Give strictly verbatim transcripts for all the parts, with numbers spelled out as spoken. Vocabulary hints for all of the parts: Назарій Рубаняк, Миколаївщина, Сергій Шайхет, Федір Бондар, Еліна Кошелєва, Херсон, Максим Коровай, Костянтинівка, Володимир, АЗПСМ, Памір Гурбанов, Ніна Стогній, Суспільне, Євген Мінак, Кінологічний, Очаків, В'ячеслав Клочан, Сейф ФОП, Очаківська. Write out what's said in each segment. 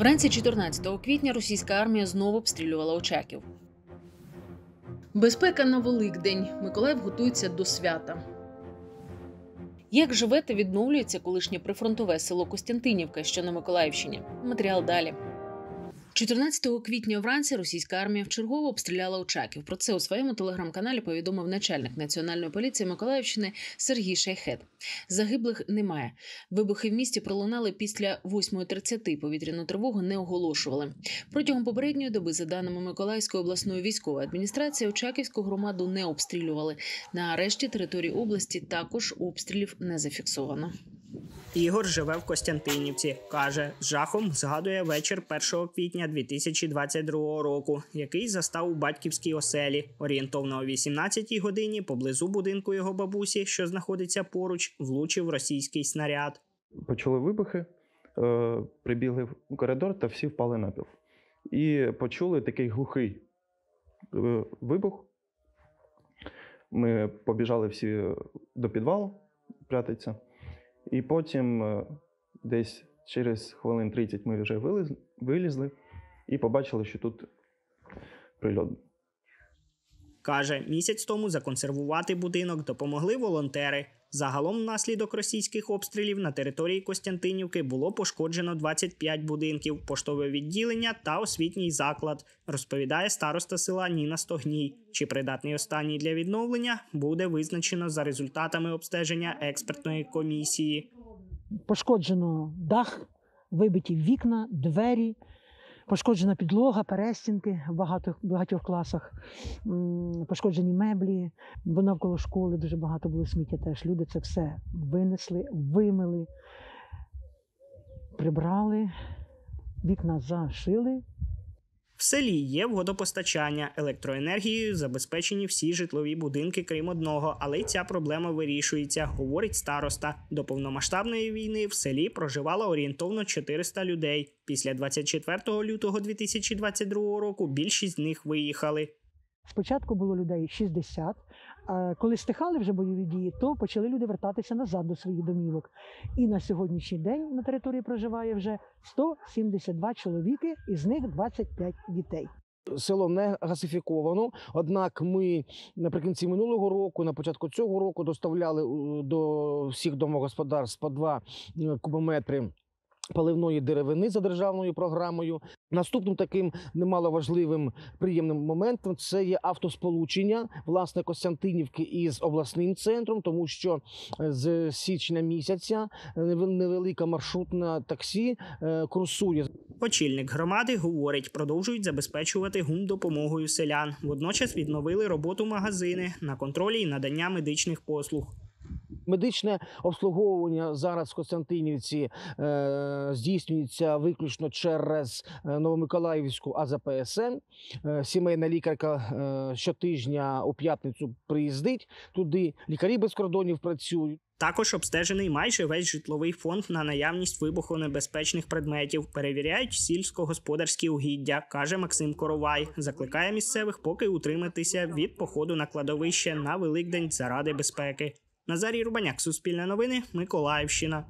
Вранці чотирнадцятого квітня російська армія знову обстрілювала Очаків. Безпека на Великдень. Миколаїв готується до свята. Як живе та відновлюється колишнє прифронтове село Костянтинівка, що на Миколаївщині? Матеріал далі. чотирнадцятого квітня вранці російська армія вчергово обстріляла Очаків. Про це у своєму телеграм-каналі повідомив начальник Національної поліції Миколаївщини Сергій Шайхет. Загиблих немає. Вибухи в місті пролунали після восьмої тридцяти, повітряну тривогу не оголошували. Протягом попередньої доби, за даними Миколаївської обласної військової адміністрації, Очаківську громаду не обстрілювали. На решті території області також обстрілів не зафіксовано. Ігор живе в Костянтинівці. Каже, з жахом згадує вечір першого квітня дві тисячі двадцять другого року, який застав у батьківській оселі. Орієнтовно о вісімнадцятій годині поблизу будинку його бабусі, що знаходиться поруч, влучив російський снаряд. Почали вибухи, прибігли в коридор та всі впали напів. І почули такий глухий вибух. Ми побіжали всі до підвалу прятатися. І потім десь через хвилин тридцять ми вже вилізли, вилізли і побачили, що тут прильот. Каже, місяць тому законсервувати будинок допомогли волонтери. Загалом внаслідок російських обстрілів на території Костянтинівки було пошкоджено двадцять п'ять будинків, поштове відділення та освітній заклад, розповідає староста села Ніна Стогній. Чи придатний останній для відновлення, буде визначено за результатами обстеження експертної комісії. Пошкоджено дах, вибиті вікна, двері, пошкоджена підлога, перестінки в багатьох, багатьох класах, пошкоджені меблі, бо навколо школи дуже багато було сміття теж. Люди це все винесли, вимили, прибрали, вікна зашили. В селі є водопостачання, електроенергією забезпечені всі житлові будинки, крім одного, але й ця проблема вирішується, говорить староста. До повномасштабної війни в селі проживало орієнтовно чотириста людей. Після двадцять четвертого лютого дві тисячі двадцять другого року більшість з них виїхали. Спочатку було людей шістдесят, а коли стихали вже бойові дії, то почали люди вертатися назад до своїх домівок. І на сьогоднішній день на території проживає вже сто сімдесят два чоловіки, із них двадцять п'ять дітей. Село не газифіковано, однак ми наприкінці минулого року, на початку цього року доставляли до всіх домогосподарств по два кубометри паливної деревини за державною програмою. Наступним таким немаловажливим приємним моментом це є автосполучення, власне, Костянтинівки із обласним центром, тому що з січня місяця невелика маршрутна таксі курсує. Очільник громади говорить, продовжують забезпечувати ГУМ допомогою селян. Водночас відновили роботу магазини на контролі і надання медичних послуг. Медичне обслуговування зараз в Костянтинівці е, здійснюється виключно через Новомиколаївську А З П С М. Е, сімейна лікарка е, щотижня у п'ятницю приїздить туди. Лікарі без кордонів працюють. Також обстежений майже весь житловий фонд на наявність вибухонебезпечних предметів. Перевіряють сільськогосподарські угіддя, каже Максим Коровай. Закликає місцевих поки утриматися від походу на кладовище на Великдень заради безпеки. Назарій Рубаняк, Суспільне новини, Миколаївщина.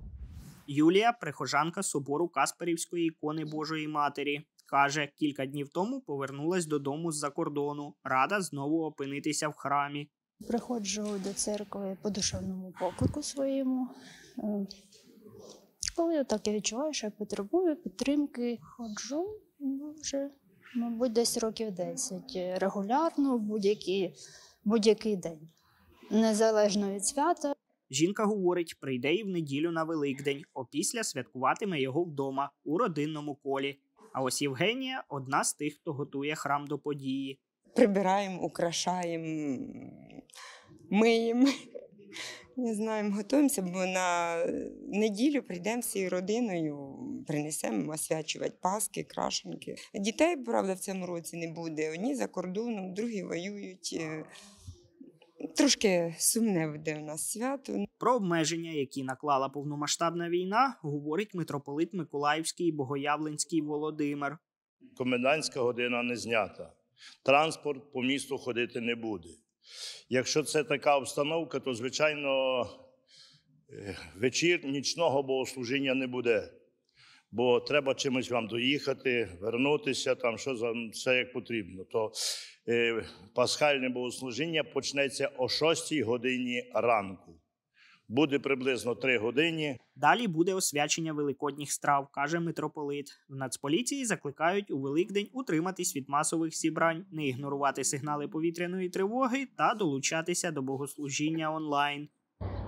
Юлія – прихожанка собору Касперівської икони Божої Матері. Каже, кілька днів тому повернулась додому з-за кордону. Рада знову опинитися в храмі. Приходжу до церкви по душевному поклику своєму. Коли отак я відчуваю, що я потребую підтримки, ходжу вже, мабуть, десь років десять. Регулярно, в будь-який, будь-який день. Незалежно від свята. Жінка говорить, прийде і в неділю на Великдень, опісля святкуватиме його вдома, у родинному колі. А ось Євгенія – одна з тих, хто готує храм до події. Прибираємо, украшаємо, миємо, не знаємо, готуємося, бо на неділю прийдемо всією родиною, принесемо освячувати паски, крашенки. Дітей, правда, в цьому році не буде. Одні за кордоном, другі воюють. Трошки сумне буде у нас свято. Про обмеження, які наклала повномасштабна війна, говорить митрополит Миколаївський і Богоявленський Володимир. Комендантська година не знята. Транспорт по місту ходити не буде. Якщо це така обстановка, то, звичайно, вечір нічного богослужіння не буде. бо треба чимось вам доїхати, вернутися, там, що за все як потрібно. То е, пасхальне богослужіння почнеться о шостій годині ранку. Буде приблизно три години. Далі буде освячення великодніх страв, каже митрополит. В Нацполіції закликають у Великдень утриматись від масових зібрань, не ігнорувати сигнали повітряної тривоги та долучатися до богослужіння онлайн.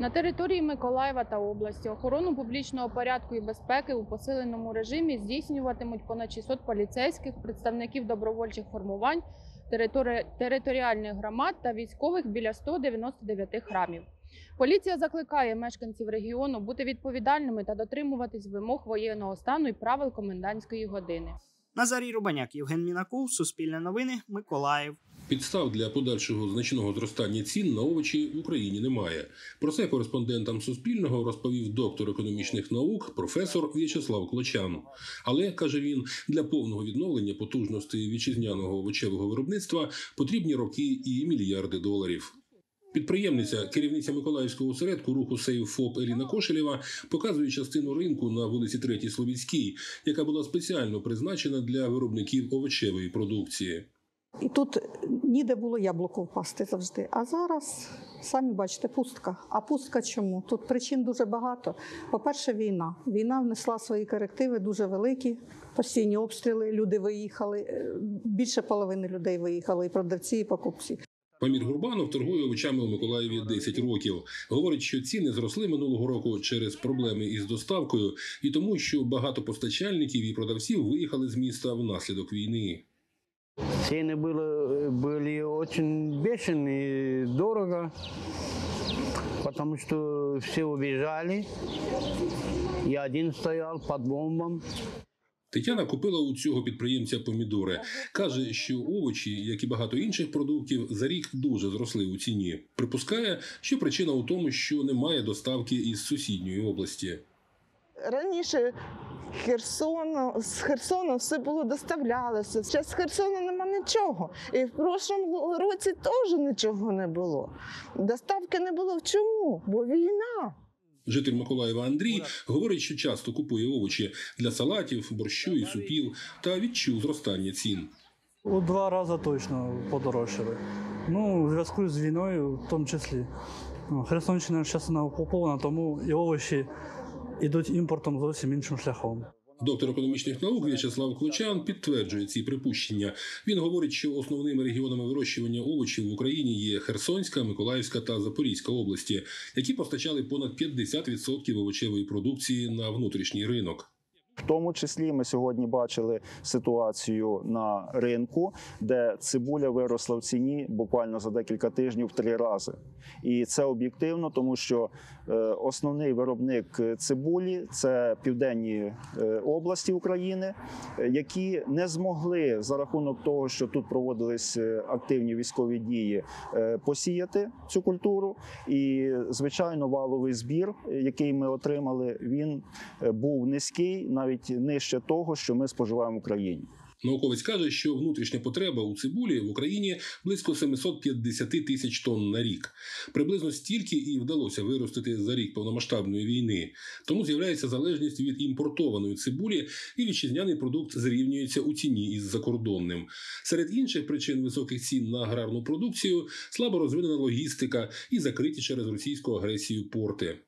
На території Миколаєва та області охорону публічного порядку і безпеки у посиленому режимі здійснюватимуть понад шістсот поліцейських, представників добровольчих формувань, територи... територіальних громад та військових біля ста дев'яноста дев'яти храмів. Поліція закликає мешканців регіону бути відповідальними та дотримуватись вимог воєнного стану і правил комендантської години. Назарій Рубаняк, Євген Мінак, Суспільне новини, Миколаїв. Підстав для подальшого значного зростання цін на овочі в Україні немає. Про це кореспондентам Суспільного розповів доктор економічних наук, професор В'ячеслав Клочан. Але, каже він, для повного відновлення потужності вітчизняного овочевого виробництва потрібні роки і мільярди доларів. Підприємниця, керівниця Миколаївського осередку руху «Сейф ФОП» Еліна Кошелєва показує частину ринку на вулиці третій Слов'янській, яка була спеціально призначена для виробників овочевої продукції. І тут ніде було яблуко впасти завжди. А зараз, самі бачите, пустка. А пустка чому? Тут причин дуже багато. По-перше, війна. Війна внесла свої корективи дуже великі. Постійні обстріли, люди виїхали. Більше половини людей виїхали, і продавці, і покупці. Памір Гурбанов торгує овочами у Миколаєві десять років. Говорить, що ціни зросли минулого року через проблеми із доставкою і тому, що багато постачальників і продавців виїхали з міста внаслідок війни. Ціни були, були дуже бешені, дорого, тому що всі виїжджали, я один стояв під бомбами. Тетяна купила у цього підприємця помідори. Каже, що овочі, як і багато інших продуктів, за рік дуже зросли у ціні. Припускає, що причина у тому, що немає доставки із сусідньої області. Раніше Херсону, з Херсону все було доставлялося. Зараз з Херсона нема нічого. І в прошлому році теж нічого не було. Доставки не було. Чому? Бо війна. Житель Миколаєва Андрій говорить, що часто купує овочі для салатів, борщу і супів та відчув зростання цін. У два рази точно подорожчали. Ну, у зв'язку з війною в тому числі. Херсонщина зараз окупована, тому і овочі йдуть імпортом зовсім іншим шляхом. Доктор економічних наук В'ячеслав Клочан підтверджує ці припущення. Він говорить, що основними регіонами вирощування овочів в Україні є Херсонська, Миколаївська та Запорізька області, які постачали понад п'ятдесят відсотків овочевої продукції на внутрішній ринок. В тому числі ми сьогодні бачили ситуацію на ринку, де цибуля виросла в ціні буквально за декілька тижнів в три рази. І це об'єктивно, тому що основний виробник цибулі – це південні області України, які не змогли за рахунок того, що тут проводились активні військові дії, посіяти цю культуру. І, звичайно, валовий збір, який ми отримали, він був низький, навіть нижче того, що ми споживаємо в Україні. Науковець каже, що внутрішня потреба у цибулі в Україні близько семисот п'ятдесяти тисяч тонн на рік. Приблизно стільки і вдалося виростити за рік повномасштабної війни. Тому з'являється залежність від імпортованої цибулі, і вітчизняний продукт зрівнюється у ціні із закордонним. Серед інших причин високих цін на аграрну продукцію слабо розвинена логістика і закриті через російську агресію порти.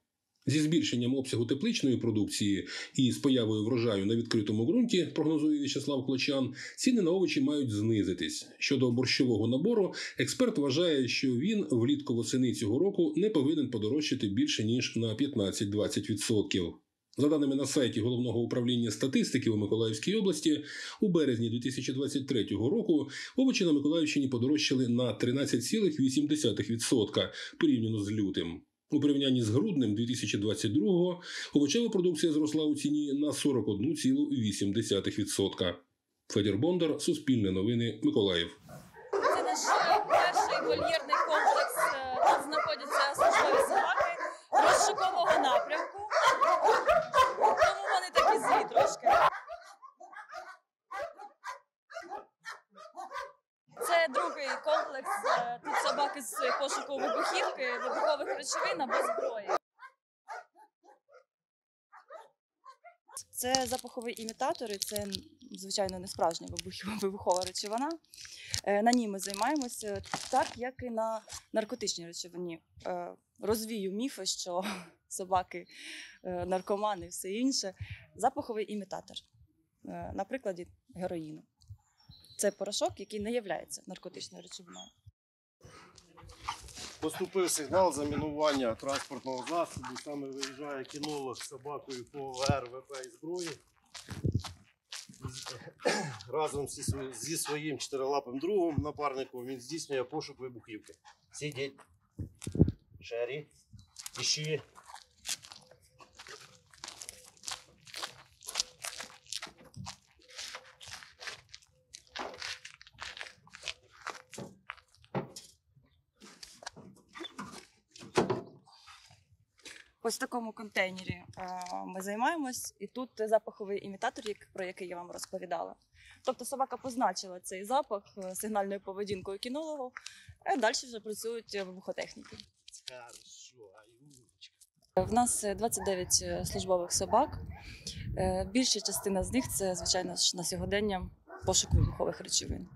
Зі збільшенням обсягу тепличної продукції і з появою врожаю на відкритому ґрунті, прогнозує В'ячеслав Клочан, ціни на овочі мають знизитись. Щодо борщового набору, експерт вважає, що він влітку-восени цього року не повинен подорожчати більше, ніж на п'ятнадцять-двадцять відсотків. За даними на сайті Головного управління статистики у Миколаївській області, у березні дві тисячі двадцять третього року овочі на Миколаївщині подорожчали на тринадцять цілих вісім десятих відсотка порівняно з лютим. У порівнянні з груднем дві тисячі двадцять другого овочева продукція зросла у ціні на сорок одна ціла вісім десятих відсотка. Федір Бондар, Суспільне новини, Миколаїв. Це наш перший вольєрний комплекс. Тут знаходяться службові собаки розшукового напрямку. Тому вони такі злі трошки. Це другий комплекс. Тут собаки з пошуку вибухівки, вибухових речовин або зброї. Це запахові імітатори, це, звичайно, не справжня вибухова речовина. На ній ми займаємося, так як і на наркотичній речовині. Розвію міфи, що собаки, наркомани і все інше. Запаховий імітатор, на прикладі героїну. Це порошок, який не є наркотичною речовиною. Поступив сигнал за мінування транспортного засобу. Саме виїжджає кінолог з собакою по РВП і зброї. Разом зі своїм чотирилапим другом, напарником, він здійснює пошук вибухівки. Сидіть. Шері. Іщи. Ось в такому контейнері ми займаємось, і тут запаховий імітатор, про який я вам розповідала. Тобто собака позначила цей запах сигнальною поведінкою кінологу, а далі вже працюють вибухотехніки. В нас двадцять дев'ять службових собак. Більша частина з них – це, звичайно, на сьогодення пошук вибухових речовин.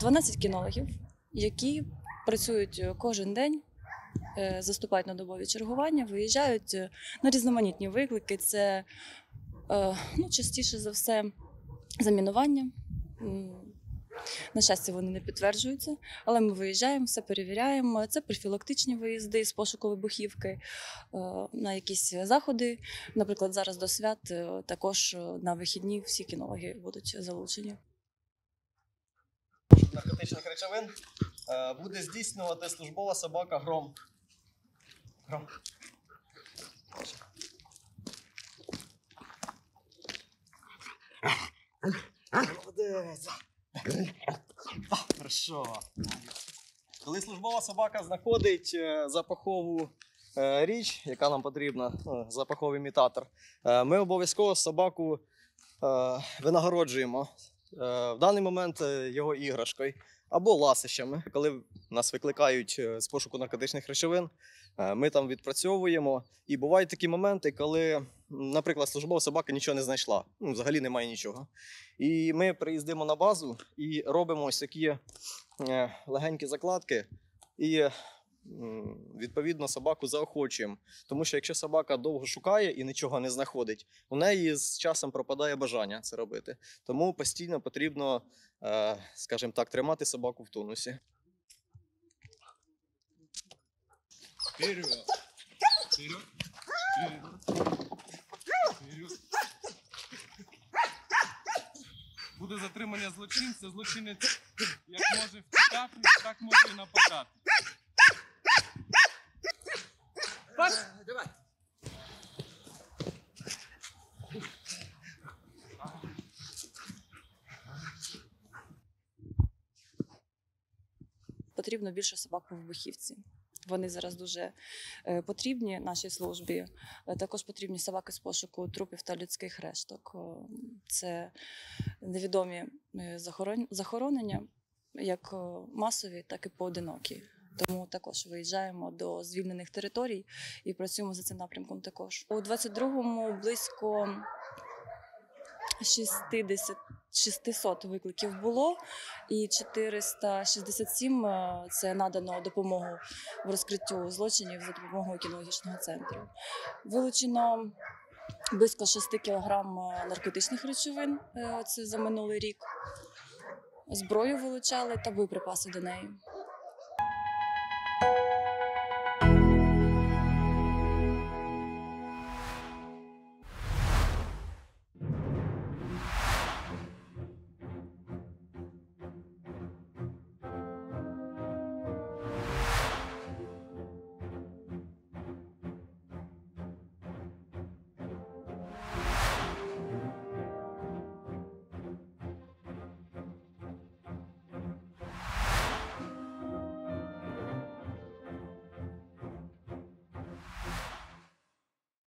дванадцять кінологів, які працюють кожен день, заступають на добові чергування, виїжджають на різноманітні виклики. Це, ну, частіше за все, замінування. На щастя, вони не підтверджуються, але ми виїжджаємо, все перевіряємо. Це профілактичні виїзди з пошуку вибухівки на якісь заходи. Наприклад, зараз до свят також на вихідні всі кінологи будуть залучені. Наркотичних речовин буде здійснювати службова собака Гром. Гром. Молодець. Хорошо. Коли службова собака знаходить запахову річ, яка нам потрібна, запаховий імітатор, ми обов'язково собаку винагороджуємо. В даний момент його іграшкою або ласищами. Коли нас викликають з пошуку наркотичних речовин, ми там відпрацьовуємо. І бувають такі моменти, коли, наприклад, службова собака нічого не знайшла. Ну, взагалі немає нічого. І ми приїздимо на базу і робимо ось такі легенькі закладки. І, відповідно, собаку заохочуємо. Тому що якщо собака довго шукає і нічого не знаходить, у неї з часом пропадає бажання це робити. Тому постійно потрібно, скажімо так, тримати собаку в тонусі. Вперед! Вперед! Вперед! Буде затримання злочинця. Злочинець як може втікати, так може і нападати. Давай. Потрібно більше собак по вибухівці. Вони зараз дуже потрібні нашій службі. Також потрібні собаки з пошуку трупів та людських решток. Це невідомі захоронення, як масові, так і поодинокі. Тому також виїжджаємо до звільнених територій і працюємо за цим напрямком також. У двадцять другому близько шістсот викликів було, і чотириста шістдесят сім – це надано допомогу в розкриттю злочинів за допомогою кінологічного центру. Вилучено близько шість кілограмів наркотичних речовин – це за минулий рік. Зброю вилучали та боєприпаси до неї. Thank you.